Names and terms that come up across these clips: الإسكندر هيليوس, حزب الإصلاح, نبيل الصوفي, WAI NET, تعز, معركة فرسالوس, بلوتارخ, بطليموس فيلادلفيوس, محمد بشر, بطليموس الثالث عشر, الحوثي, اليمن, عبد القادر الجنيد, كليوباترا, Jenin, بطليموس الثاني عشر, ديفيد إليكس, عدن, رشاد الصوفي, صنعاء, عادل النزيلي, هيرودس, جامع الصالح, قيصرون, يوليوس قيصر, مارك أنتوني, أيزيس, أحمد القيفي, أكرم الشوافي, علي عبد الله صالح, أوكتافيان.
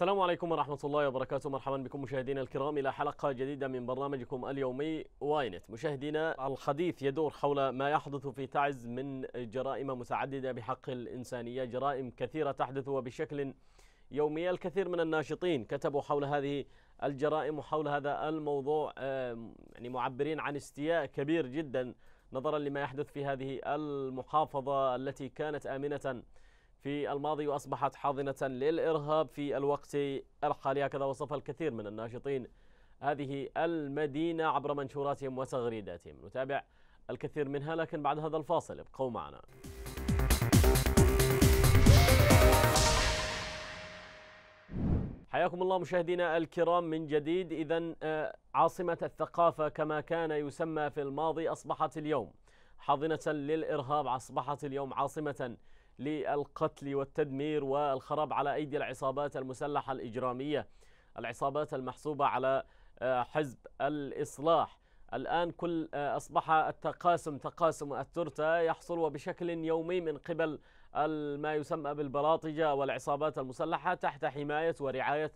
السلام عليكم ورحمة الله وبركاته، مرحبا بكم مشاهدينا الكرام إلى حلقة جديدة من برنامجكم اليومي واي نت. مشاهدينا، الحديث يدور حول ما يحدث في تعز من جرائم متعددة بحق الإنسانية، جرائم كثيرة تحدث وبشكل يومي. الكثير من الناشطين كتبوا حول هذه الجرائم وحول هذا الموضوع، يعني معبرين عن استياء كبير جدا نظرا لما يحدث في هذه المحافظة التي كانت آمنة في الماضي وأصبحت حاضنة للإرهاب في الوقت الحالي. هكذا وصف الكثير من الناشطين هذه المدينة عبر منشوراتهم وتغريداتهم، نتابع الكثير منها لكن بعد هذا الفاصل ابقوا معنا. حياكم الله مشاهدينا الكرام من جديد. إذن عاصمة الثقافة كما كان يسمى في الماضي أصبحت اليوم حاضنة للإرهاب، أصبحت اليوم عاصمة للقتل والتدمير والخراب على أيدي العصابات المسلحة الإجرامية، العصابات المحسوبة على حزب الإصلاح. الآن أصبح التقاسم، تقاسم الترتة، يحصل وبشكل يومي من قبل ما يسمى بالبلاطجة والعصابات المسلحة تحت حماية ورعاية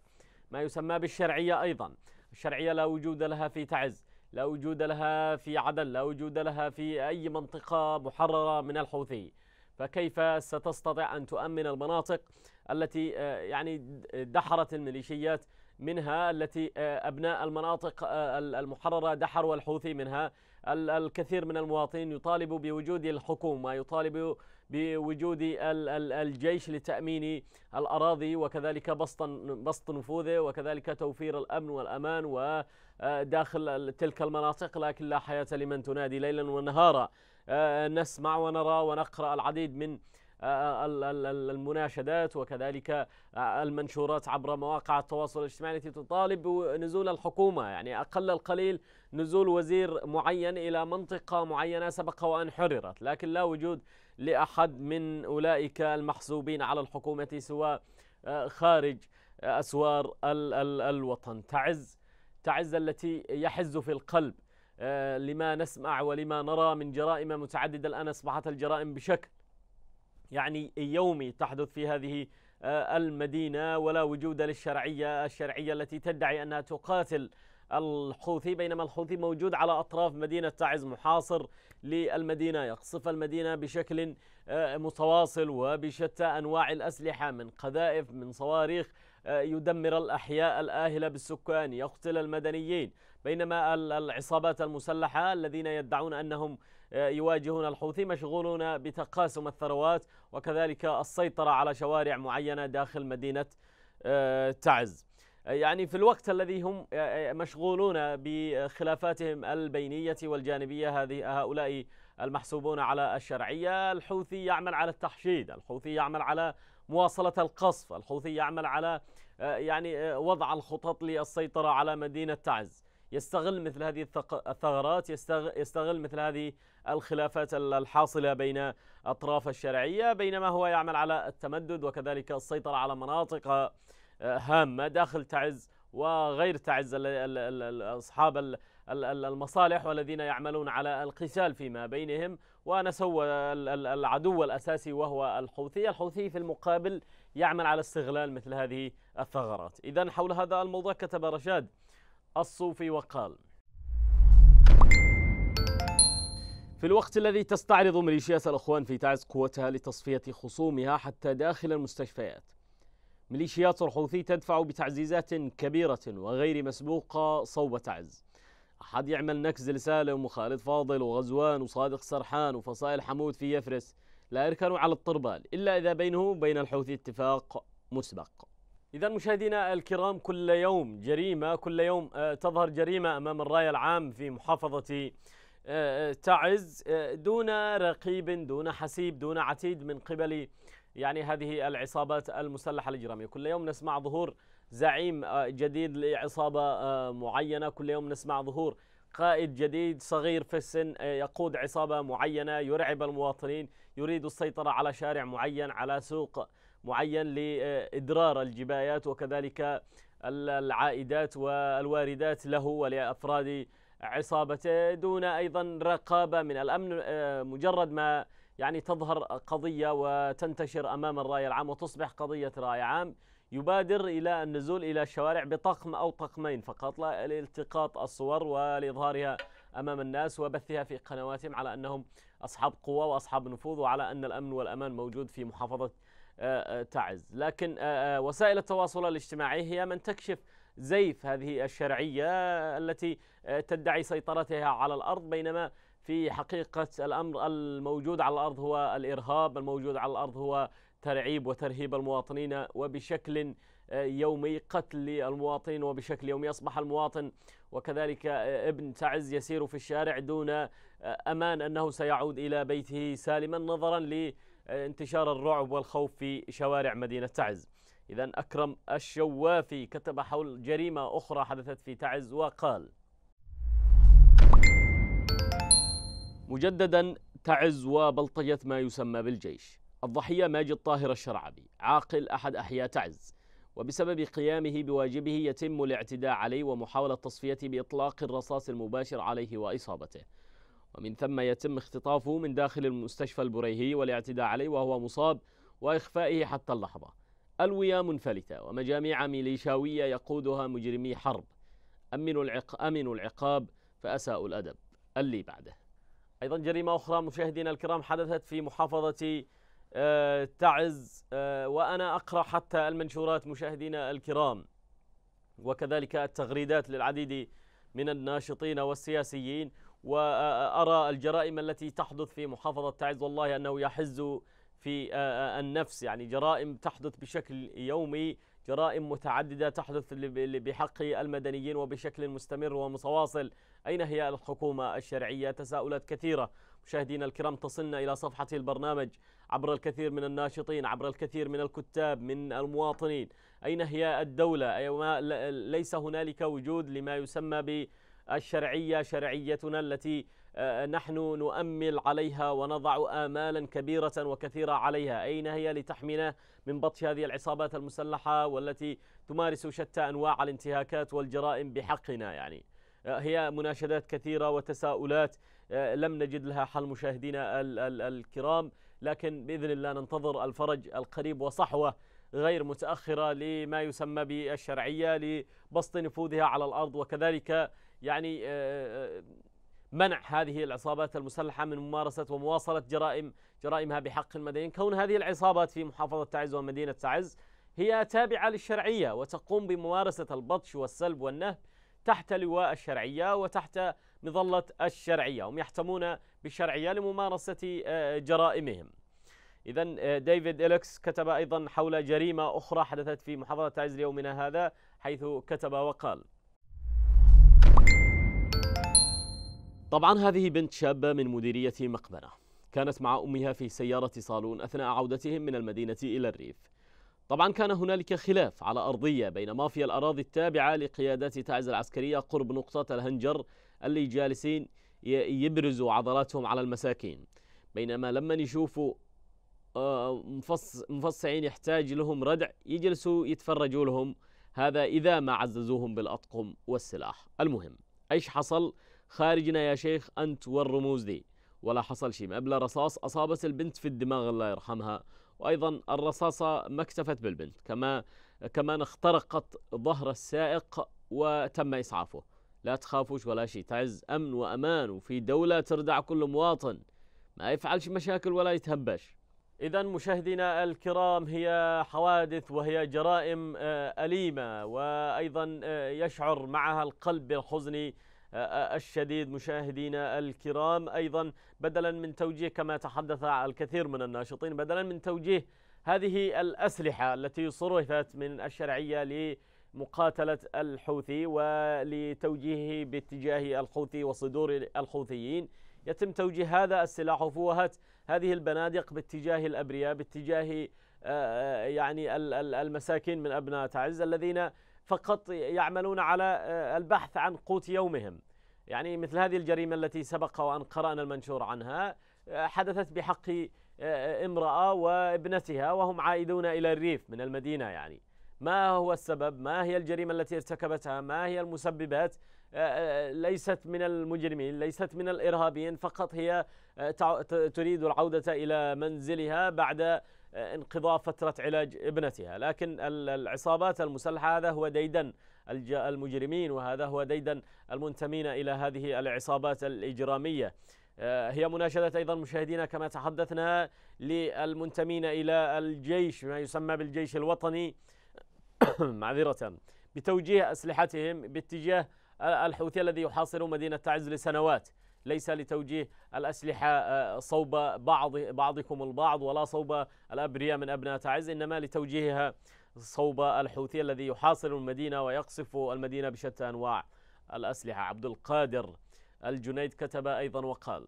ما يسمى بالشرعية. أيضا الشرعية لا وجود لها في تعز، لا وجود لها في عدن، لا وجود لها في أي منطقة محررة من الحوثي، فكيف ستستطيع أن تؤمن المناطق التي يعني دحرت الميليشيات منها، التي أبناء المناطق المحررة دحروا الحوثي منها؟ الكثير من المواطنين يطالب بوجود الحكومة، يطالب بوجود الجيش لتأمين الأراضي وكذلك بسط نفوذه وكذلك توفير الأمن والأمان وداخل تلك المناطق، لكن لا حياة لمن تنادي ليلا ونهارا. نسمع ونرى ونقرأ العديد من المناشدات وكذلك المنشورات عبر مواقع التواصل الاجتماعي التي تطالب نزول الحكومة، يعني أقل القليل نزول وزير معين إلى منطقة معينة سبق وأن حررت، لكن لا وجود لأحد من أولئك المحسوبين على الحكومة سوى خارج أسوار الوطن. تعز التي يحز في القلب لما نسمع ولما نرى من جرائم متعددة. الآن أصبحت الجرائم بشكل يعني يومي تحدث في هذه المدينة، ولا وجود للشرعية، الشرعية التي تدعي أنها تقاتل الحوثي بينما الحوثي موجود على أطراف مدينة تعز، محاصر للمدينة، يقصف المدينة بشكل متواصل وبشتى أنواع الأسلحة، من قذائف من صواريخ، يدمر الأحياء الآهلة بالسكان، يقتل المدنيين، بينما العصابات المسلحة الذين يدعون أنهم يواجهون الحوثي مشغولون بتقاسم الثروات وكذلك السيطرة على شوارع معينة داخل مدينة تعز. يعني في الوقت الذي هم مشغولون بخلافاتهم البينية والجانبية، هؤلاء المحسوبون على الشرعية، الحوثي يعمل على التحشيد، الحوثي يعمل على مواصلة القصف، الحوثي يعمل على يعني وضع الخطط للسيطرة على مدينة تعز، يستغل مثل هذه الثغرات، يستغل مثل هذه الخلافات الحاصلة بين أطراف الشرعية، بينما هو يعمل على التمدد وكذلك السيطرة على مناطق هامة داخل تعز وغير تعز، أصحاب المصالح والذين يعملون على القتال فيما بينهم، ونسوى العدو الأساسي وهو الحوثي. الحوثي في المقابل يعمل على استغلال مثل هذه الثغرات. إذن حول هذا الموضوع كتب رشاد الصوفي وقال: في الوقت الذي تستعرض ميليشيات الأخوان في تعز قوتها لتصفية خصومها حتى داخل المستشفيات، ميليشيات الحوثي تدفع بتعزيزات كبيرة وغير مسبوقة صوب تعز. أحد يعمل نكز لسالم وخالد فاضل وغزوان وصادق سرحان وفصائل حمود في يفرس، لا يركنوا على الطربال إلا إذا بينه وبين الحوثي اتفاق مسبق. إذا مشاهدينا الكرام، كل يوم جريمة، كل يوم تظهر جريمة أمام الرأي العام في محافظة تعز دون رقيب، دون حسيب، دون عتيد من قبل يعني هذه العصابات المسلحة الإجرامية. كل يوم نسمع ظهور زعيم جديد لعصابة معينة، كل يوم نسمع ظهور قائد جديد صغير في السن يقود عصابة معينة، يرعب المواطنين، يريد السيطرة على شارع معين، على سوق معين، لإدرار الجبايات وكذلك العائدات والواردات له ولأفراد عصابته، دون أيضا رقابة من الأمن. مجرد ما يعني تظهر قضية وتنتشر أمام الرأي العام وتصبح قضية رأي عام، يبادر إلى النزول إلى الشوارع بطقم أو طقمين فقط لالتقاط الصور ولإظهارها أمام الناس وبثها في قنواتهم على أنهم أصحاب قوة وأصحاب نفوذ، وعلى أن الأمن والأمان موجود في محافظة تعز. لكن وسائل التواصل الاجتماعي هي من تكشف زيف هذه الشرعية التي تدعي سيطرتها على الأرض، بينما في حقيقة الأمر الموجود على الأرض هو الإرهاب، الموجود على الأرض هو ترعيب وترهيب المواطنين وبشكل يومي، قتل المواطنين وبشكل يومي. أصبح المواطن وكذلك ابن تعز يسير في الشارع دون أمان أنه سيعود إلى بيته سالما نظرا لانتشار الرعب والخوف في شوارع مدينة تعز. إذن أكرم الشوافي كتب حول جريمة أخرى حدثت في تعز وقال: مجددا تعز وبلطجة ما يسمى بالجيش. الضحية ماجد الطاهر الشرعبي، عاقل أحد أحياء تعز، وبسبب قيامه بواجبه يتم الاعتداء عليه ومحاولة تصفيته بإطلاق الرصاص المباشر عليه وإصابته، ومن ثم يتم اختطافه من داخل المستشفى البريهي والاعتداء عليه وهو مصاب وإخفائه حتى اللحظة. ألوية منفلتة ومجاميع ميليشاوية يقودها مجرمي حرب، أمنوا العقاب فأساءوا الأدب. اللي بعده أيضا جريمة أخرى مشاهدينا الكرام حدثت في محافظة تعز، وأنا أقرأ حتى المنشورات مشاهدينا الكرام وكذلك التغريدات للعديد من الناشطين والسياسيين، وأرى الجرائم التي تحدث في محافظة تعز والله أنه يحز في النفس. يعني جرائم تحدث بشكل يومي، جرائم متعددة تحدث بحق المدنيين وبشكل مستمر ومتواصل. أين هي الحكومة الشرعية؟ تساؤلات كثيرة مشاهدينا الكرام تصلنا إلى صفحة البرنامج عبر الكثير من الناشطين، عبر الكثير من الكتاب، من المواطنين. أين هي الدولة؟ ليس هنالك وجود لما يسمى بالشرعية، شرعيتنا التي نحن نؤمل عليها ونضع آمالا كبيرة وكثيرة عليها. أين هي لتحمينا من بطش هذه العصابات المسلحة والتي تمارس شتى أنواع الانتهاكات والجرائم بحقنا؟ يعني هي مناشدات كثيرة وتساؤلات لم نجد لها حل مشاهدينا الكرام، لكن بإذن الله ننتظر الفرج القريب وصحوة غير متأخرة لما يسمى بالشرعية لبسط نفوذها على الأرض، وكذلك يعني منع هذه العصابات المسلحة من ممارسة ومواصلة جرائمها بحق المدنيين. كون هذه العصابات في محافظة تعز ومدينة تعز هي تابعة للشرعية وتقوم بممارسة البطش والسلب والنهب تحت لواء الشرعية وتحت مظلة الشرعية، هم يحتمون بالشرعية لممارسة جرائمهم. إذن ديفيد إليكس كتب أيضا حول جريمة أخرى حدثت في محافظة تعز ليومنا هذا، حيث كتب وقال: طبعا هذه بنت شابة من مديرية مقبرة، كانت مع أمها في سيارة صالون أثناء عودتهم من المدينة إلى الريف. طبعا كان هنالك خلاف على أرضية بين مافيا الأراضي التابعة لقيادات تعز العسكرية قرب نقطة الهنجر اللي جالسين يبرزوا عضلاتهم على المساكين، بينما لما يشوفوا مفصعين يحتاج لهم ردع يجلسوا يتفرجوا لهم، هذا إذا ما عززوهم بالأطقم والسلاح. المهم إيش حصل؟ خارجنا يا شيخ أنت والرموز دي، ولا حصل شيء. مقبلة رصاص أصابت البنت في الدماغ الله يرحمها، وأيضا الرصاصة ما اكتفت بالبنت كمان اخترقت ظهر السائق وتم إسعافه. لا تخافوش ولا شيء، تعز أمن وأمان، وفي دولة تردع كل مواطن ما يفعلش مشاكل ولا يتهبش. إذا مشاهدينا الكرام هي حوادث وهي جرائم أليمة، وأيضا يشعر معها القلب بالحزن الشديد مشاهدينا الكرام. أيضا بدلا من توجيه كما تحدث الكثير من الناشطين، بدلا من توجيه هذه الأسلحة التي صرفت من الشرعية لمقاتلة الحوثي ولتوجيهه باتجاه الحوثي وصدور الحوثيين، يتم توجيه هذا السلاح وفوهة هذه البنادق باتجاه الأبرياء، باتجاه يعني المساكين من أبناء تعز الذين فقط يعملون على البحث عن قوت يومهم. يعني مثل هذه الجريمة التي سبق وأن قرأنا المنشور عنها حدثت بحق امرأة وابنتها وهم عائدون إلى الريف من المدينة. يعني ما هو السبب؟ ما هي الجريمة التي ارتكبتها؟ ما هي المسببات ليست من المجرمين، ليست من الإرهابيين فقط، هي تريد العودة إلى منزلها بعد انقضاء فترة علاج ابنتها. لكن العصابات المسلحة هذا هو ديدن المجرمين، وهذا هو ديدن المنتمين إلى هذه العصابات الإجرامية. هي مناشدة أيضا مشاهدينا كما تحدثنا للمنتمين إلى الجيش، ما يسمى بالجيش الوطني معذرة، بتوجيه أسلحتهم باتجاه الحوثي الذي يحاصر مدينة تعز لسنوات، ليس لتوجيه الأسلحة صوب بعضكم البعض ولا صوب الأبرياء من أبناء تعز، إنما لتوجيهها صوب الحوثي الذي يحاصر المدينة ويقصف المدينة بشتى أنواع الأسلحة. عبد القادر الجنيد كتب أيضا وقال: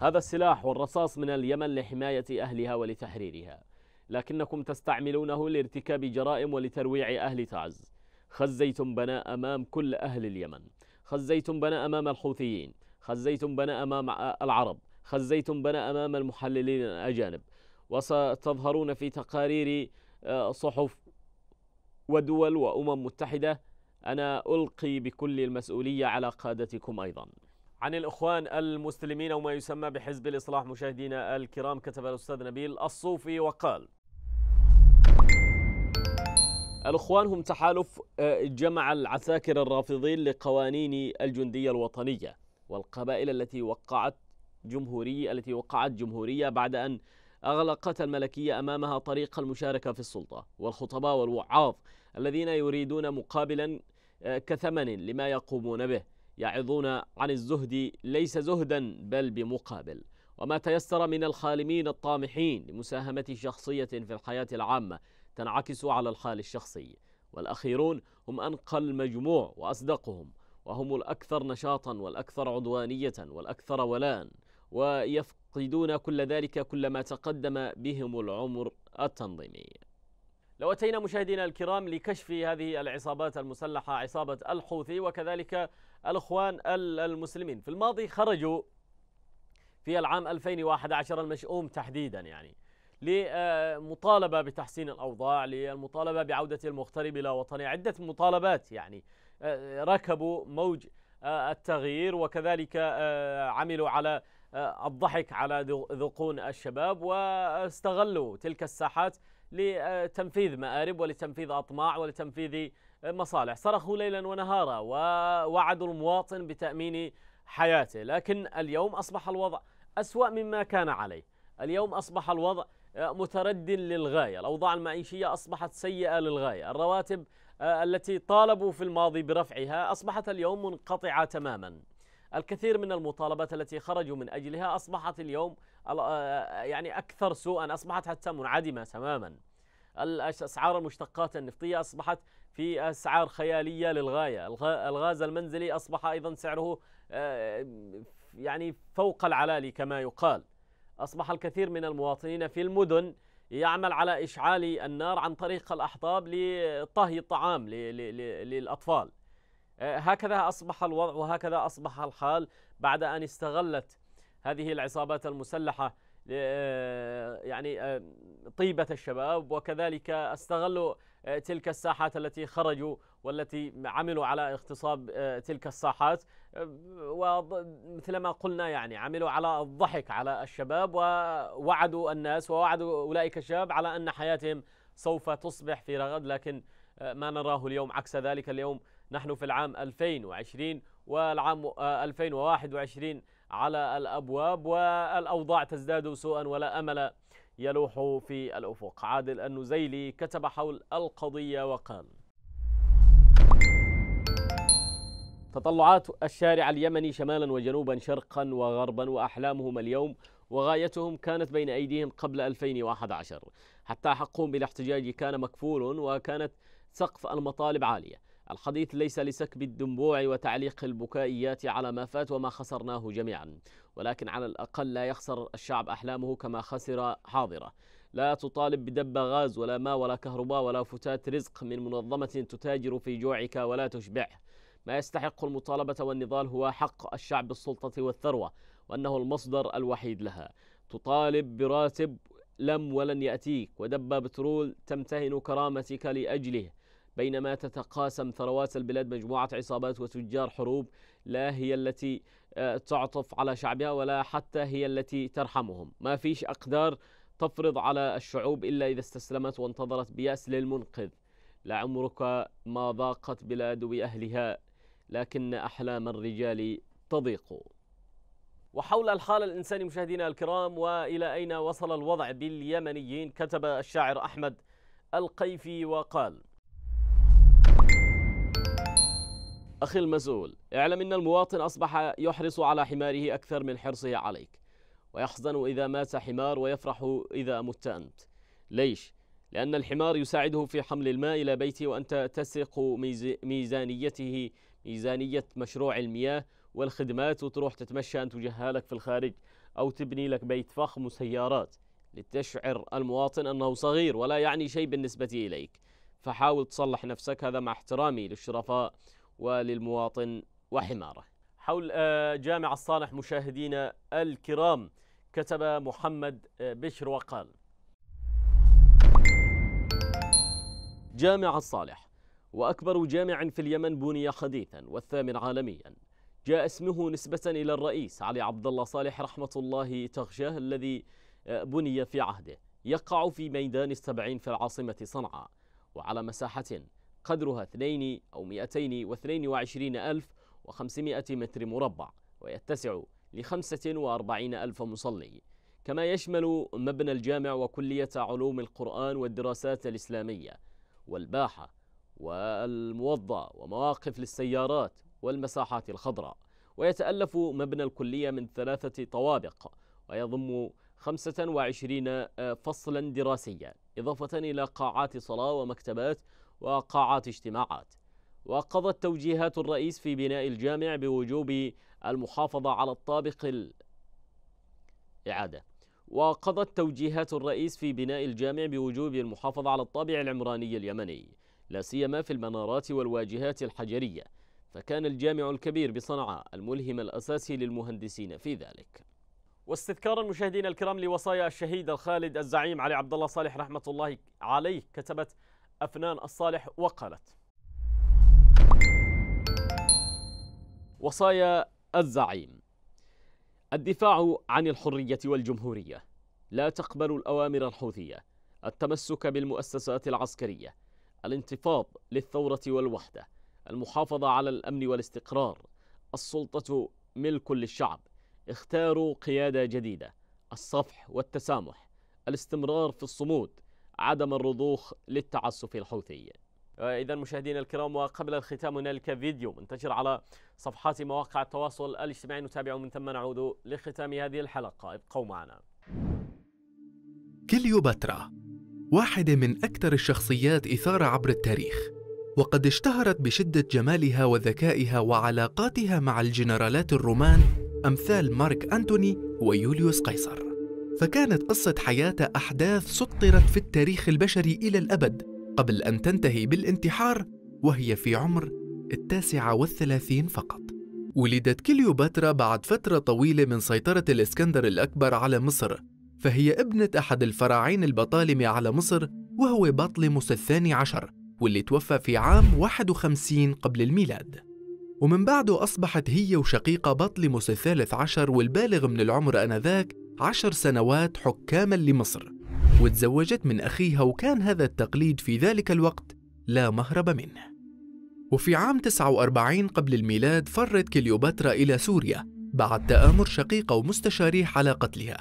هذا السلاح والرصاص من اليمن لحماية أهلها ولتحريرها، لكنكم تستعملونه لارتكاب جرائم ولترويع أهل تعز. خزيتم بنا أمام كل أهل اليمن، خزيتم بنا أمام الحوثيين، خزيتم بنا أمام العرب، خزيتم بنا أمام المحللين الأجانب، وستظهرون في تقارير صحف ودول وأمم متحدة. أنا ألقي بكل المسؤولية على قادتكم. أيضا عن الإخوان المسلمين أو ما يسمى بحزب الإصلاح مشاهدينا الكرام، كتب الأستاذ نبيل الصوفي وقال: الإخوان هم تحالف جمع العساكر الرافضين لقوانين الجندية الوطنية والقبائل التي وقعت جمهورية بعد أن أغلقت الملكية أمامها طريق المشاركة في السلطة، والخطباء والوعاظ الذين يريدون مقابلا كثمن لما يقومون به، يعظون عن الزهد ليس زهدا بل بمقابل، وما تيسر من الخالمين الطامحين لمساهمة شخصية في الحياة العامة تنعكس على الحال الشخصي، والأخيرون هم أنقى المجموع وأصدقهم، وهم الأكثر نشاطا والأكثر عدوانية والأكثر ولاء، ويفقدون كل ذلك كلما تقدم بهم العمر التنظيمي. لو أتينا مشاهدينا الكرام لكشف هذه العصابات المسلحة، عصابة الحوثي وكذلك الإخوان المسلمين، في الماضي خرجوا في العام 2011 المشؤوم تحديدا يعني لمطالبة بتحسين الأوضاع، للمطالبة بعودة المغترب إلى وطنه، عدة مطالبات يعني ركبوا موج التغيير وكذلك عملوا على الضحك على ذقون الشباب واستغلوا تلك الساحات لتنفيذ مآرب ولتنفيذ أطماع ولتنفيذ مصالح، صرخوا ليلا ونهارا ووعدوا المواطن بتأمين حياته. لكن اليوم أصبح الوضع أسوأ مما كان عليه، اليوم أصبح الوضع متردٍ للغاية، الأوضاع المعيشية أصبحت سيئة للغاية، الرواتب التي طالبوا في الماضي برفعها أصبحت اليوم منقطعة تماما، الكثير من المطالبات التي خرجوا من أجلها أصبحت اليوم يعني أكثر سوءا، أصبحت حتى منعدمة تماما، الأسعار المشتقات النفطية أصبحت في أسعار خيالية للغاية، الغاز المنزلي أصبح أيضا سعره يعني فوق العلالي كما يقال، أصبح الكثير من المواطنين في المدن يعمل على إشعال النار عن طريق الأحطاب لطهي الطعام للأطفال. هكذا أصبح الوضع وهكذا أصبح الحال بعد أن استغلت هذه العصابات المسلحة يعني طيبة الشباب، وكذلك استغلوا تلك الساحات التي خرجوا والتي عملوا على اغتصاب تلك الساحات، ومثل ما قلنا يعني عملوا على الضحك على الشباب، ووعدوا الناس ووعدوا أولئك الشباب على أن حياتهم سوف تصبح في رغد، لكن ما نراه اليوم عكس ذلك. اليوم نحن في العام 2020 والعام 2021 على الأبواب، والأوضاع تزداد سوءا ولا أمل يلوح في الأفق. عادل النزيلي كتب حول القضية وقال: تطلعات الشارع اليمني شمالا وجنوبا، شرقا وغربا، وأحلامهم اليوم وغايتهم كانت بين أيديهم قبل 2011، حتى حقهم بالاحتجاج كان مكفول وكانت سقف المطالب عالية. الحديث ليس لسكب الدموع وتعليق البكائيات على ما فات وما خسرناه جميعا، ولكن على الأقل لا يخسر الشعب أحلامه كما خسر حاضره. لا تطالب بدب غاز ولا ماء ولا كهرباء ولا فتات رزق من منظمة تتاجر في جوعك ولا تشبعه. ما يستحق المطالبة والنضال هو حق الشعب بالسلطة والثروة، وأنه المصدر الوحيد لها. تطالب براتب لم ولن يأتيك، ودب بترول تمتهن كرامتك لأجله. بينما تتقاسم ثروات البلاد مجموعة عصابات وتجار حروب لا هي التي تعطف على شعبها ولا حتى هي التي ترحمهم. ما فيش أقدار تفرض على الشعوب إلا إذا استسلمت وانتظرت بيأس للمنقذ. لعمرك ما ضاقت بلاد بأهلها لكن أحلام الرجال تضيق. وحول الحال الإنساني مشاهدينا الكرام وإلى أين وصل الوضع باليمنيين، كتب الشاعر أحمد القيفي وقال: أخي المسؤول، اعلم أن المواطن أصبح يحرص على حماره أكثر من حرصه عليك، ويحزن إذا مات حمار ويفرح إذا مت أنت. ليش؟ لأن الحمار يساعده في حمل الماء إلى بيته وأنت تسرق ميزانية مشروع المياه والخدمات وتروح تتمشى أنت وجهالك في الخارج أو تبني لك بيت فخم وسيارات لتشعر المواطن أنه صغير ولا يعني شيء بالنسبة إليك، فحاول تصلح نفسك. هذا مع احترامي للشرفاء وللمواطن وحماره. حول جامع الصالح مشاهدينا الكرام، كتب محمد بشر وقال: جامع الصالح وأكبر جامع في اليمن بني حديثا والثامن عالميا، جاء اسمه نسبة إلى الرئيس علي عبد الله صالح رحمة الله تغشاه الذي بني في عهده، يقع في ميدان السبعين في العاصمة صنعاء، وعلى مساحة قدرها 222,500 متر مربع، ويتسع ل45,000 مصلي. كما يشمل مبنى الجامع وكلية علوم القرآن والدراسات الإسلامية والباحة والموضع ومواقف للسيارات والمساحات الخضراء. ويتألف مبنى الكلية من 3 طوابق ويضم 25 فصلا دراسيا، إضافة إلى قاعات صلاة ومكتبات وقاعات اجتماعات. وقضت توجيهات الرئيس في بناء الجامع بوجوب المحافظة على الطابق وقضت توجيهات الرئيس في بناء الجامع بوجوب المحافظة على الطابع العمراني اليمني، لا سيما في المنارات والواجهات الحجرية، فكان الجامع الكبير بصنعاء الملهم الأساسي للمهندسين في ذلك. واستذكارا مشاهدينا الكرام لوصايا الشهيد الخالد الزعيم علي عبد الله صالح رحمة الله عليه، كتبت أفنان الصالح وقالت: وصايا الزعيم: الدفاع عن الحرية والجمهورية، لا تقبل الأوامر الحوثية، التمسك بالمؤسسات العسكرية، الانتفاض للثورة والوحدة، المحافظة على الأمن والاستقرار، السلطة ملك للشعب، اختاروا قيادة جديدة، الصفح والتسامح، الاستمرار في الصمود، عدم الرضوخ للتعسف الحوثي. إذا مشاهدينا الكرام، وقبل الختام هنالك فيديو منتشر على صفحات مواقع التواصل الاجتماعي نتابعه من ثم نعود لختام هذه الحلقة، ابقوا معنا. كليوباترا واحدة من أكثر الشخصيات إثارة عبر التاريخ، وقد اشتهرت بشدة جمالها وذكائها وعلاقاتها مع الجنرالات الرومان أمثال مارك أنتوني ويوليوس قيصر، فكانت قصة حياتها أحداث سطرت في التاريخ البشري إلى الأبد قبل أن تنتهي بالانتحار وهي في عمر 39 فقط. ولدت كليوباترا بعد فترة طويلة من سيطرة الإسكندر الأكبر على مصر، فهي ابنة أحد الفراعين البطالمة على مصر وهو بطليموس الثاني عشر، واللي توفى في عام 51 قبل الميلاد. ومن بعده أصبحت هي وشقيقة بطليموس الثالث عشر والبالغ من العمر أنذاك 10 سنوات حكاما لمصر، وتزوجت من أخيها، وكان هذا التقليد في ذلك الوقت لا مهرب منه. وفي عام 49 قبل الميلاد فرت كليوباترا إلى سوريا بعد تآمر شقيقة ومستشاريه على قتلها،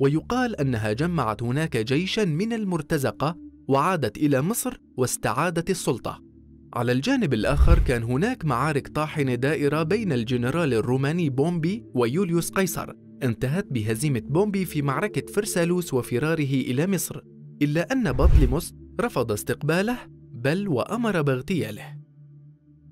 ويقال أنها جمعت هناك جيشا من المرتزقة وعادت إلى مصر واستعادت السلطة. على الجانب الآخر كان هناك معارك طاحنة دائرة بين الجنرال الروماني بومبي ويوليوس قيصر، انتهت بهزيمة بومبي في معركة فرسالوس وفراره إلى مصر، إلا أن بطليموس رفض استقباله بل وأمر باغتياله.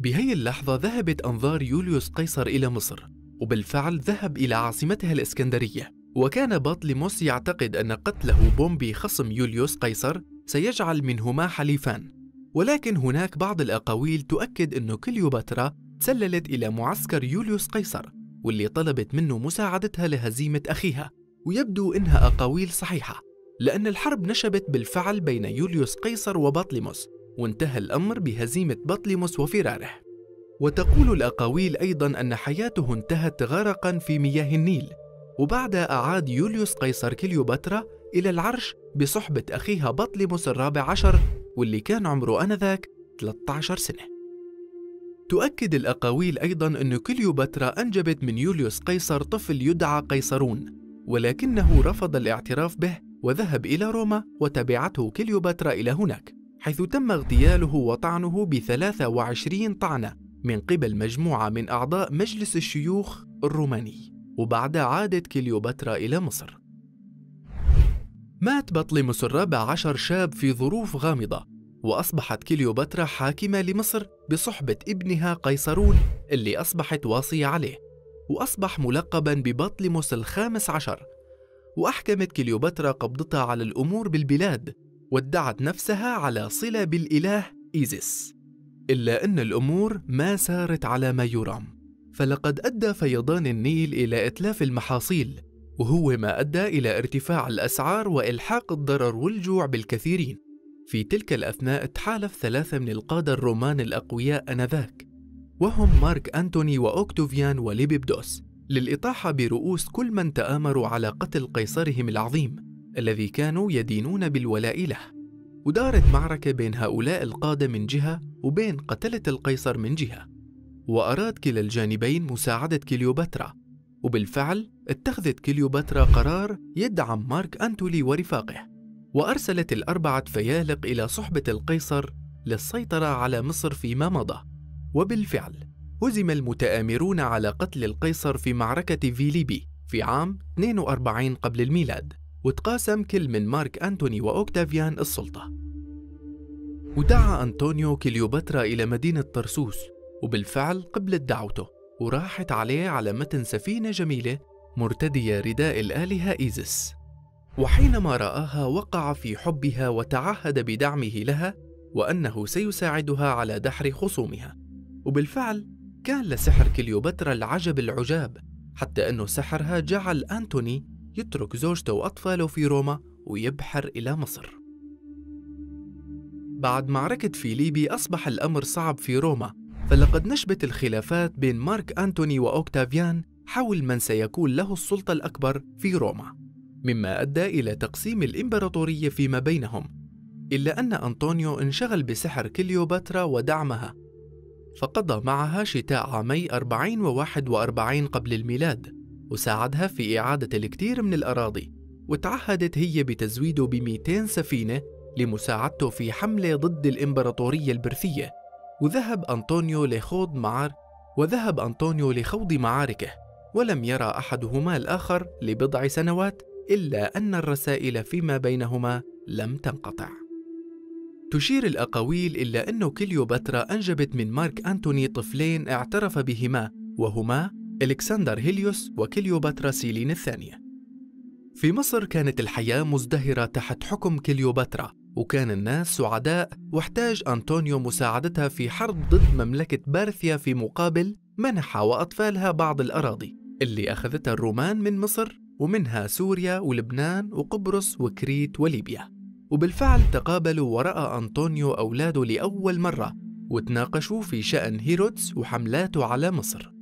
بهي اللحظة ذهبت أنظار يوليوس قيصر إلى مصر، وبالفعل ذهب إلى عاصمتها الإسكندرية، وكان بطليموس يعتقد أن قتله بومبي خصم يوليوس قيصر سيجعل منهما حليفان، ولكن هناك بعض الأقاويل تؤكد أن كليوباترا تسللت إلى معسكر يوليوس قيصر واللي طلبت منه مساعدتها لهزيمة أخيها، ويبدو أنها أقاويل صحيحة لأن الحرب نشبت بالفعل بين يوليوس قيصر وبطليموس، وانتهى الأمر بهزيمة بطليموس وفراره. وتقول الأقاويل أيضاً أن حياته انتهت غرقاً في مياه النيل. وبعدها أعاد يوليوس قيصر كليوباترا إلى العرش بصحبة أخيها بطليموس الرابع عشر واللي كان عمره آنذاك 13 سنة. تؤكد الأقاويل أيضاً أن كليوباترا أنجبت من يوليوس قيصر طفل يدعى قيصرون، ولكنه رفض الاعتراف به وذهب إلى روما، وتبعته كليوباترا إلى هناك، حيث تم اغتياله وطعنه ب23 طعنة من قبل مجموعة من أعضاء مجلس الشيوخ الروماني. وبعدها عادت كليوباترا إلى مصر. مات بطليموس الرابع عشر شاب في ظروف غامضة، وأصبحت كليوباترا حاكمة لمصر بصحبة ابنها قيصرون اللي أصبحت واصية عليه، وأصبح ملقباً ببطليموس الخامس عشر. وأحكمت كليوباترا قبضتها على الأمور بالبلاد، وادعت نفسها على صلة بالإله أيزيس، إلا أن الأمور ما سارت على ما يرام، فلقد أدى فيضان النيل إلى إتلاف المحاصيل، وهو ما أدى إلى ارتفاع الأسعار وإلحاق الضرر والجوع بالكثيرين. في تلك الأثناء تحالف ثلاثة من القادة الرومان الأقوياء آنذاك، وهم مارك أنتوني وأوكتافيان وليبيبدوس، للإطاحة برؤوس كل من تآمروا على قتل قيصرهم العظيم الذي كانوا يدينون بالولاء له. ودارت معركة بين هؤلاء القادة من جهة وبين قتلة القيصر من جهة، وأراد كلا الجانبين مساعدة كليوباترا. وبالفعل اتخذت كليوباترا قرار يدعم مارك أنتوني ورفاقه، وأرسلت الأربعة فيالق إلى صحبة القيصر للسيطرة على مصر فيما مضى. وبالفعل هزم المتآمرون على قتل القيصر في معركة فيليبي في عام 42 قبل الميلاد، وتقاسم كل من مارك أنتوني وأوكتافيان السلطة. ودعا أنطونيو كليوباترا إلى مدينة طرسوس، وبالفعل قبلت دعوته وراحت عليه على متن سفينة جميلة مرتدية رداء الآلهة إيزيس، وحينما رآها وقع في حبها وتعهد بدعمه لها وأنه سيساعدها على دحر خصومها. وبالفعل كان لسحر كليوباترا العجب العجاب، حتى أنه سحرها جعل أنتوني يترك زوجته وأطفاله في روما ويبحر إلى مصر. بعد معركة فيليبي أصبح الأمر صعب في روما، فلقد نشبت الخلافات بين مارك أنتوني وأوكتافيان حول من سيكون له السلطة الأكبر في روما، مما أدى إلى تقسيم الإمبراطورية فيما بينهم، إلا أن أنطونيو انشغل بسحر كليوباترا ودعمها، فقضى معها شتاء عامي 40 و41 قبل الميلاد، وساعدها في إعادة الكثير من الأراضي، وتعهدت هي بتزويده ب200 سفينة لمساعدته في حملة ضد الإمبراطورية البرثية. وذهب أنطونيو لخوض معاركه، ولم يرى أحدهما الآخر لبضع سنوات، إلا أن الرسائل فيما بينهما لم تنقطع. تشير الأقاويل إلا أن كليوباترا أنجبت من مارك أنتوني طفلين اعترف بهما، وهما الإسكندر هيليوس وكليوباترا سيلين الثانية. في مصر كانت الحياة مزدهرة تحت حكم كليوباترا، وكان الناس سعداء، واحتاج أنطونيو مساعدتها في حرب ضد مملكة بارثيا، في مقابل منحها وأطفالها بعض الأراضي اللي أخذتها الرومان من مصر، ومنها سوريا ولبنان وقبرص وكريت وليبيا. وبالفعل تقابلوا ورأى أنطونيو أولاده لأول مرة، وتناقشوا في شأن هيرودس وحملاته على مصر.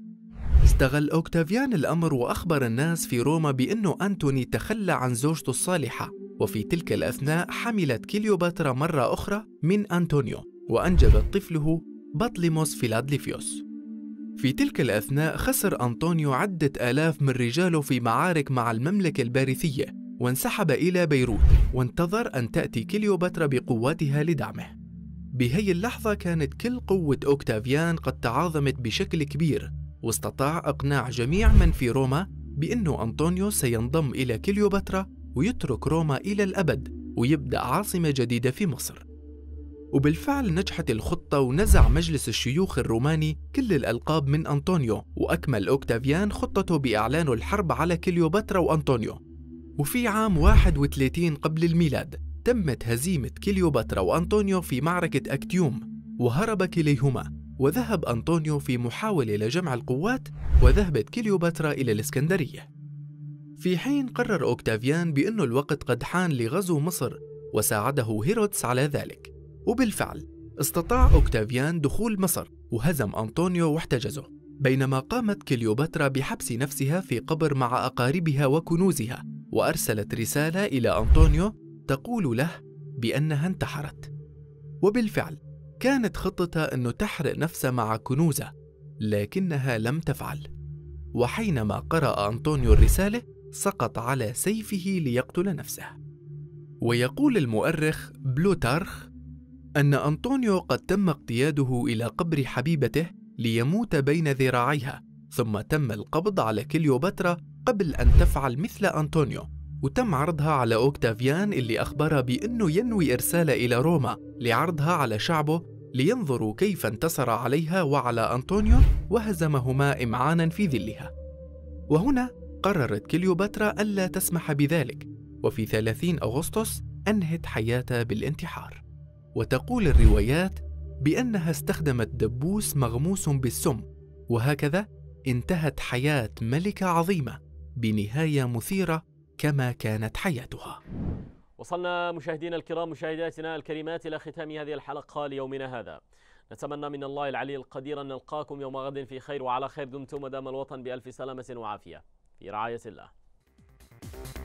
استغل أوكتافيان الأمر وأخبر الناس في روما بأنه أنتوني تخلى عن زوجته الصالحة، وفي تلك الأثناء حملت كليوباترا مرة أخرى من أنطونيو وأنجبت طفله بطليموس فيلادلفيوس. في تلك الأثناء خسر أنطونيو عدة آلاف من رجاله في معارك مع المملكة البارثية، وانسحب إلى بيروت، وانتظر أن تأتي كليوباترا بقواتها لدعمه. بهي اللحظة كانت كل قوة أوكتافيان قد تعاظمت بشكل كبير، واستطاع إقناع جميع من في روما بأنه أنطونيو سينضم إلى كليوباترا ويترك روما إلى الأبد، ويبدأ عاصمة جديدة في مصر. وبالفعل نجحت الخطة، ونزع مجلس الشيوخ الروماني كل الألقاب من أنطونيو، وأكمل أوكتافيان خطته بإعلان الحرب على كليوباترا وأنطونيو. وفي عام 31 قبل الميلاد تمت هزيمة كليوباترا وأنطونيو في معركة أكتيوم، وهرب كليهما، وذهب أنطونيو في محاولة لجمع القوات، وذهبت كليوباترا إلى الإسكندرية. في حين قرر أوكتافيان بأن الوقت قد حان لغزو مصر، وساعده هيرودس على ذلك. وبالفعل استطاع أوكتافيان دخول مصر وهزم أنطونيو واحتجزه، بينما قامت كليوباترا بحبس نفسها في قبر مع أقاربها وكنوزها، وأرسلت رسالة إلى أنطونيو تقول له بأنها انتحرت. وبالفعل كانت خطتها أنه تحرق نفسها مع كنوزها، لكنها لم تفعل. وحينما قرأ أنطونيو الرسالة سقط على سيفه ليقتل نفسه. ويقول المؤرخ بلوتارخ أن أنطونيو قد تم اقتياده إلى قبر حبيبته ليموت بين ذراعيها، ثم تم القبض على كليوباترا قبل أن تفعل مثل أنطونيو، وتم عرضها على أوكتافيان اللي أخبرها بأنه ينوي إرسالها إلى روما لعرضها على شعبه لينظروا كيف انتصر عليها وعلى أنطونيو وهزمهما إمعانا في ذلها. وهنا قررت كليوباترا ألا تسمح بذلك، وفي 30 أغسطس أنهت حياتها بالانتحار. وتقول الروايات بأنها استخدمت دبوس مغموس بالسم، وهكذا انتهت حياة ملكة عظيمة بنهاية مثيرة كما كانت حياتها. وصلنا مشاهدينا الكرام مشاهداتنا الكريمات إلى ختام هذه الحلقة ليومنا هذا. نتمنى من الله العلي القدير أن نلقاكم يوم غد في خير وعلى خير. دمتم ودام الوطن بألف سلامة وعافية في رعاية الله.